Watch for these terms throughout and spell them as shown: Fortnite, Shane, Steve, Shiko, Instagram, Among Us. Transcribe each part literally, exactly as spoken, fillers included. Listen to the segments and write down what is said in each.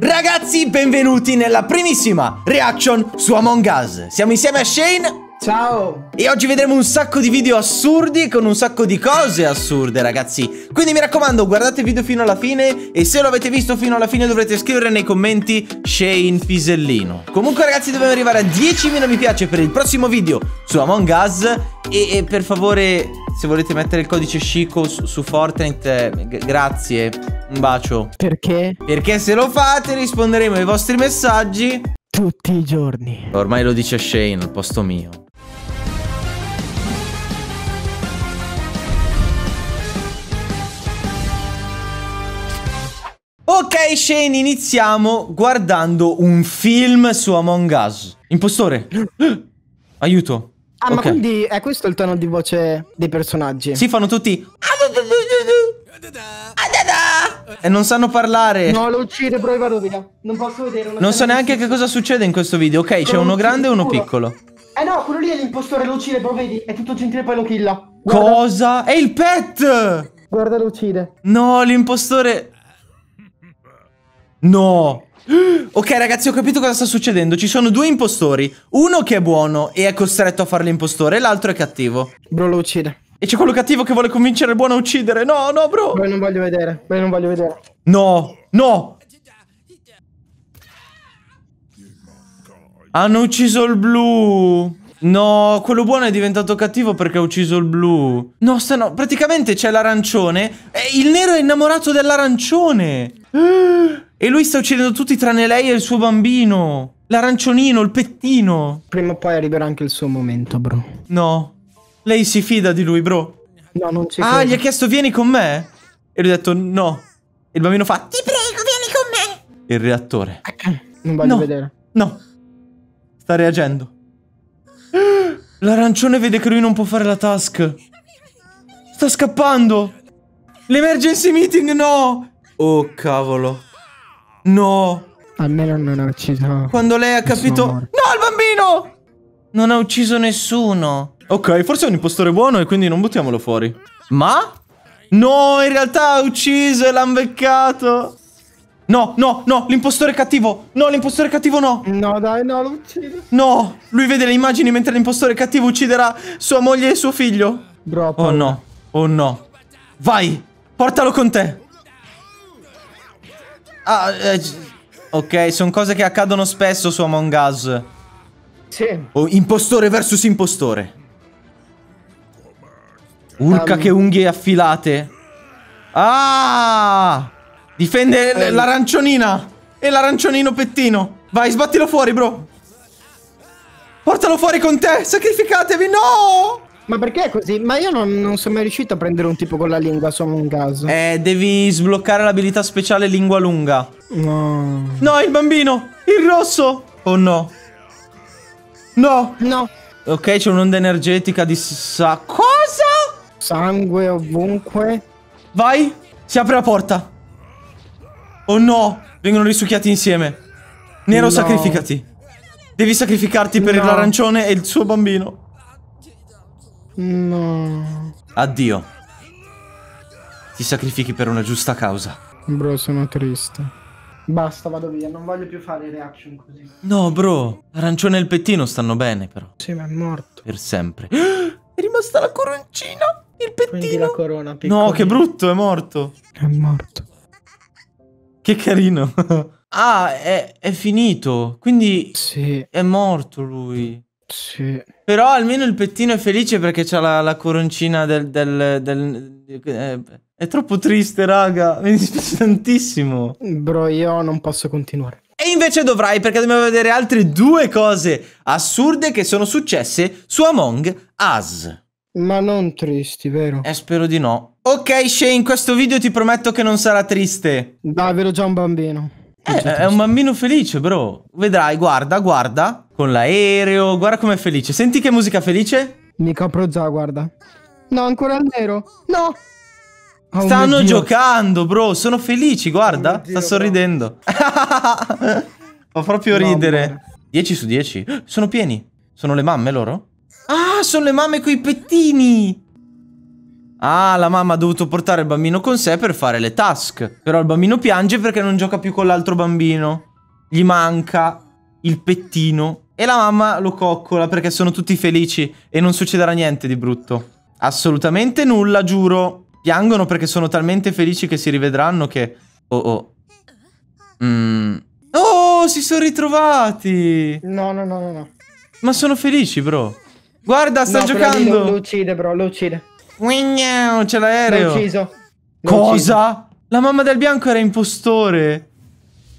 Ragazzi, benvenuti nella primissima reaction su Among Us. Siamo insieme a Shane. Ciao. E oggi vedremo un sacco di video assurdi con un sacco di cose assurde, ragazzi. Quindi mi raccomando, guardate il video fino alla fine. E se lo avete visto fino alla fine dovrete scrivere nei commenti Shane Pisellino. Comunque ragazzi, dobbiamo arrivare a diecimila mi piace per il prossimo video su Among Us. E, e per favore, se volete mettere il codice Shiko su, su Fortnite, eh, grazie. Un bacio. Perché? Perché se lo fate risponderemo ai vostri messaggi tutti i giorni. Ormai lo dice Shane al posto mio. Ok Shane, iniziamo guardando un film su Among Us. Impostore. Aiuto. Ah, okay. Ma quindi è questo il tono di voce dei personaggi? Si fanno tutti. E non sanno parlare. No, lo uccido, però vado via. Non posso vedere. Non, non so neanche che cosa succede in questo video. Ok, c'è uno grande e uno piccolo. Eh no, quello lì è l'impostore, lo uccide, però vedi, è tutto gentile, poi lo killa. Guarda. Cosa? È il pet! Guarda, lo uccide. No, l'impostore. No. Ok ragazzi, ho capito cosa sta succedendo. Ci sono due impostori. Uno che è buono e è costretto a fare l'impostore, e l'altro è cattivo. Bro, lo uccide. E c'è quello cattivo che vuole convincere il buono a uccidere. No, no, bro. Beh, non voglio vedere. Beh, non voglio vedere. No, no. Hanno ucciso il blu. No, quello buono è diventato cattivo perché ha ucciso il blu. No, stanno... Praticamente c'è l'arancione. E il nero è innamorato dell'arancione. E lui sta uccidendo tutti tranne lei e il suo bambino. L'aranciolino, il pettino. Prima o poi arriverà anche il suo momento, bro. No. Lei si fida di lui, bro. No, non ci credo. Ah, gli ha chiesto vieni con me? E lui ha detto no. E il bambino fa ti prego, vieni con me. Il reattore. Non voglio no, vedere. No. Sta reagendo. L'arancione vede che lui non può fare la task. Sta scappando. L'emergency meeting, no. Oh, cavolo. No. Almeno non ha ucciso. Quando lei ha capito... No, il bambino! Non ha ucciso nessuno. Ok, forse è un impostore buono e quindi non buttiamolo fuori. Ma? No, in realtà ha ucciso e l'han beccato. No, no, no, l'impostore cattivo. No, l'impostore cattivo no. No, dai, no, lo uccido. No, lui vede le immagini mentre l'impostore cattivo ucciderà sua moglie e suo figlio. Bro, oh no, oh no. Vai, portalo con te. Ah, eh, ok, sono cose che accadono spesso su Among Us. Sì. Oh, impostore versus impostore. Urca um. che unghie affilate. Ah! Difende eh. l'aranciolina. E l'arancionino pettino. Vai, sbattilo fuori, bro. Portalo fuori con te. Sacrificatevi, no! Ma perché è così? Ma io non, non sono mai riuscito a prendere un tipo con la lingua su Among Us. Eh, devi sbloccare l'abilità speciale lingua lunga. No. No, il bambino. Il rosso. Oh no. No. No. Ok, c'è un'onda energetica di sa... Cosa? Sangue ovunque. Vai. Si apre la porta. Oh no. Vengono risucchiati insieme. Nero, no. Sacrificati. Devi sacrificarti per no. l'arancione e il suo bambino. No. Addio. Ti sacrifichi per una giusta causa. Bro, sono triste. Basta, vado via. Non voglio più fare reaction così. No, bro. L'arancione e il pettino stanno bene, però. Sì, ma è morto. Per sempre. È rimasta la coroncina. Il pettino. Quindi la corona piccolina. No, che brutto, è morto. È morto. Che carino. Ah, è, è finito. Quindi sì. È morto lui. Sì. Però almeno il pettino è felice perché c'ha la, la coroncina del... del, del eh, è troppo triste, raga. Mi dispiace tantissimo. Bro, io non posso continuare. E invece dovrai, perché dobbiamo vedere altre due cose assurde che sono successe su Among Us. Ma non tristi, vero? Eh, spero di no. Ok, Shane, in questo video ti prometto che non sarà triste. Dai, vedo già un bambino. Eh, è un bambino felice, bro. Vedrai, guarda, guarda. Con l'aereo, guarda com'è felice. Senti che musica felice? Mi copro già, guarda. No, ancora il nero. No! Oh, stanno giocando, bro. Sono felici, guarda. Oh, Dio, sta sorridendo. Fa proprio no, ridere. Bene. dieci su dieci. Sono pieni. Sono le mamme loro? Ah, sono le mamme coi pettini. Ah, la mamma ha dovuto portare il bambino con sé per fare le task. Però il bambino piange perché non gioca più con l'altro bambino. Gli manca il pettino. E la mamma lo coccola perché sono tutti felici e non succederà niente di brutto. Assolutamente nulla, giuro. Piangono perché sono talmente felici che si rivedranno che... Oh, oh. Mm. Oh, si sono ritrovati. No, no, no, no, no. Ma sono felici, bro. Guarda, sta no, giocando. Lo, lo uccide, bro, lo uccide. C'è l'aereo. L'ho ucciso. Cosa? Ucciso. La mamma del bianco era impostore.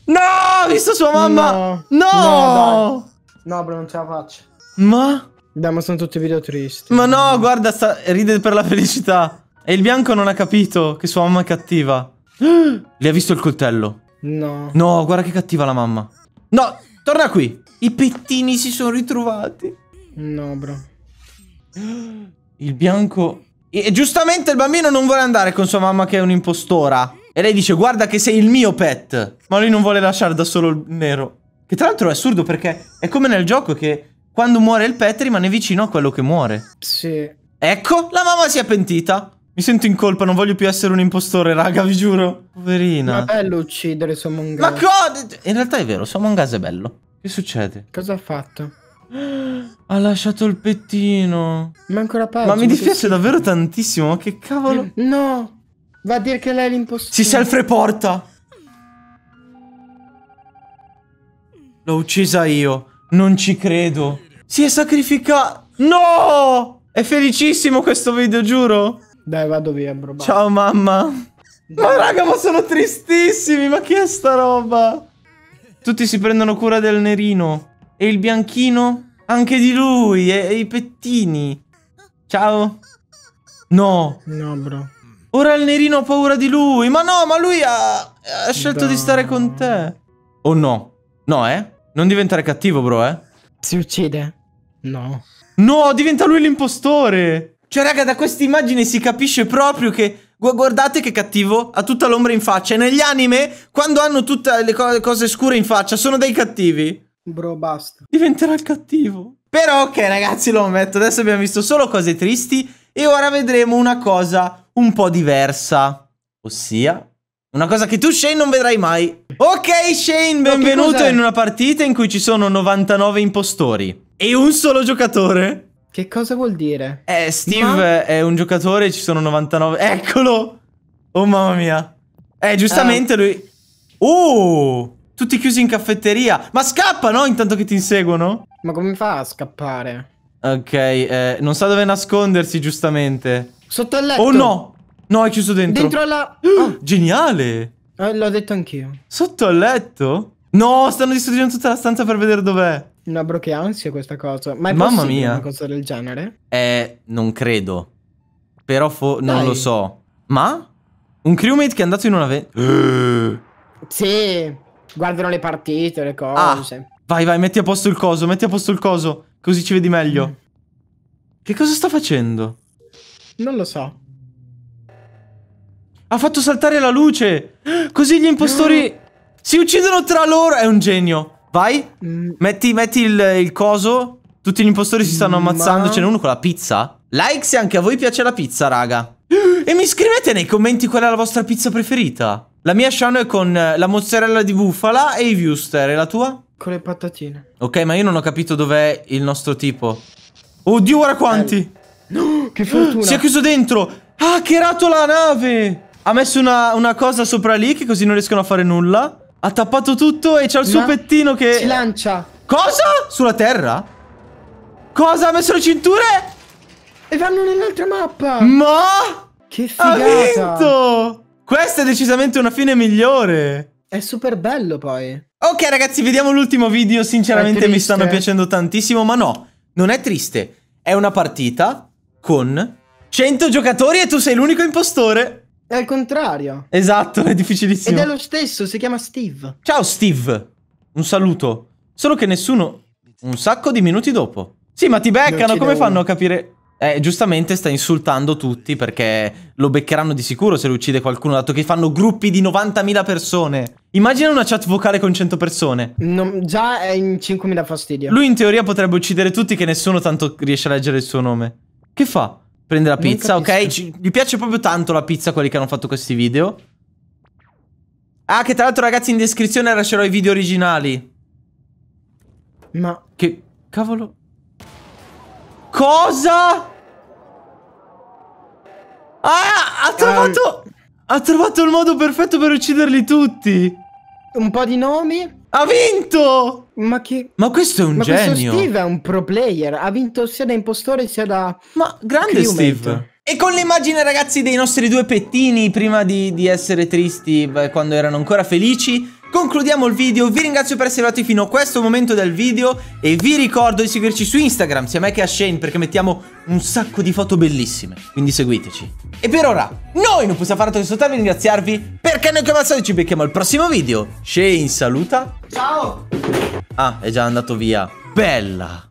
No, ha visto sua mamma. No. No, no, no, bro, non ce la faccio. Ma? Dai, ma sono tutti video tristi. Ma no, no, guarda, sta... ride per la felicità. E il bianco non ha capito che sua mamma è cattiva. Gli ha visto il coltello. No. No, guarda che cattiva la mamma. No, torna qui. I pettini si sono ritrovati. No, bro. Il bianco... E giustamente il bambino non vuole andare con sua mamma che è un'impostora. E lei dice guarda che sei il mio pet. Ma lui non vuole lasciare da solo il nero. Che tra l'altro è assurdo perché è come nel gioco che quando muore il pet rimane vicino a quello che muore. Sì. Ecco, la mamma si è pentita. Mi sento in colpa, non voglio più essere un impostore, raga, vi giuro. Poverina. Ma è bello uccidere su Among Us. Ma cosa? In realtà è vero, su Among Us è bello. Che succede? Cosa ha fatto? Ha lasciato il pettino. Ma ancora peggio. Ma mi dispiace davvero tantissimo. Ma che cavolo. No. Va a dire che lei è l'impostore. Si self-reporta. L'ho uccisa io. Non ci credo. Si è sacrificato. No. È felicissimo questo video, giuro. Dai, vado via, bro. Bye. Ciao mamma. Dai. Ma raga, ma sono tristissimi. Ma che è sta roba? Tutti si prendono cura del nerino. E il bianchino? Anche di lui, e, e i pettini. Ciao. No. No, bro. Ora il nerino ha paura di lui. Ma no, ma lui ha, ha scelto no. di stare con te. Oh no. No, eh? Non diventare cattivo, bro, eh? Si uccide? No. No, diventa lui l'impostore. Cioè, raga, da questa immagine si capisce proprio che... Guardate che cattivo, ha tutta l'ombra in faccia. E negli anime, quando hanno tutte le co cose scure in faccia, sono dei cattivi. Bro, basta. Diventerà il cattivo. Però ok ragazzi, lo ammetto, adesso abbiamo visto solo cose tristi e ora vedremo una cosa un po' diversa. Ossia, una cosa che tu Shane non vedrai mai. Ok Shane, benvenuto in una partita in cui ci sono novantanove impostori e un solo giocatore. Che cosa vuol dire? Eh, Steve Ma... è un giocatore, ci sono novantanove. Eccolo! Oh mamma mia. Eh, giustamente uh. lui... Oh! Tutti chiusi in caffetteria. Ma scappa, no? Intanto che ti inseguono. Ma come fa a scappare? Ok, eh, non sa dove nascondersi, giustamente. Sotto il letto. Oh no! No, è chiuso dentro. Dentro alla... Oh, geniale! Eh, l'ho detto anch'io. Sotto il letto? No, stanno distruggendo tutta la stanza per vedere dov'è. No, bro, che ansia questa cosa. Ma è mamma mia, una cosa del genere? Eh, non credo. Però fo... non lo so. Ma? Un crewmate che è andato in una... Ve uh. Sì... Guardano le partite, le cose. Ah, vai, vai, metti a posto il coso, metti a posto il coso. Così ci vedi meglio. Mm. Che cosa sta facendo? Non lo so. Ha fatto saltare la luce. Così gli impostori no. si uccidono tra loro. È un genio. Vai, mm. metti, metti il, il coso. Tutti gli impostori si stanno ammazzando. Ma... Ce n'è uno con la pizza. Like se anche a voi piace la pizza, raga. E mi scrivete nei commenti qual è la vostra pizza preferita. La mia Shano è con la mozzarella di bufala e i wuster. E la tua? Con le patatine. Ok, ma io non ho capito dov'è il nostro tipo. Oddio, guarda quanti. No, che fortuna. Si è chiuso dentro. Ha hackerato la nave. Ha messo una, una cosa sopra lì che così non riescono a fare nulla. Ha tappato tutto e c'ha il suo ma pettino che... Si lancia. Cosa? Sulla terra? Cosa? Ha messo le cinture? E vanno nell'altra mappa. Ma? Che figata. Ha vinto. Questa è decisamente una fine migliore. È super bello poi. Ok ragazzi, vediamo l'ultimo video. Sinceramente mi stanno piacendo tantissimo. Ma no, non è triste. È una partita con cento giocatori e tu sei l'unico impostore. È al contrario. Esatto, è difficilissimo. Ed è lo stesso, si chiama Steve. Ciao Steve. Un saluto. Solo che nessuno... Un sacco di minuti dopo. Sì, ma ti beccano, come fanno a capire... Eh, giustamente sta insultando tutti perché lo beccheranno di sicuro se lo uccide qualcuno, dato che fanno gruppi di novantamila persone. Immagina una chat vocale con cento persone. Non, già è in cinquemila fastidio. Lui in teoria potrebbe uccidere tutti che nessuno tanto riesce a leggere il suo nome. Che fa? Prende la pizza, ok? Ci, gli piace proprio tanto la pizza, quelli che hanno fatto questi video. Ah, che tra l'altro, ragazzi, in descrizione lascerò i video originali. Ma... che... cavolo... cosa? Ah, ha trovato... Um... ha trovato il modo perfetto per ucciderli tutti. Un po' di nomi... ha vinto! Ma che... ma questo è un ma genio. Steve è un pro player. Ha vinto sia da impostore sia da... ma grande crewmate. Steve. E con l'immagine, ragazzi, dei nostri due pettini prima di, di essere tristi quando erano ancora felici, concludiamo il video. Vi ringrazio per essere arrivati fino a questo momento del video e vi ricordo di seguirci su Instagram, sia a me che a Shane, perché mettiamo un sacco di foto bellissime, quindi seguiteci. E per ora noi non possiamo fare altro che salutarvi e ringraziarvi, perché noi come al solito ci becchiamo al prossimo video. Shane saluta. Ciao. Ah, è già andato via. Bella.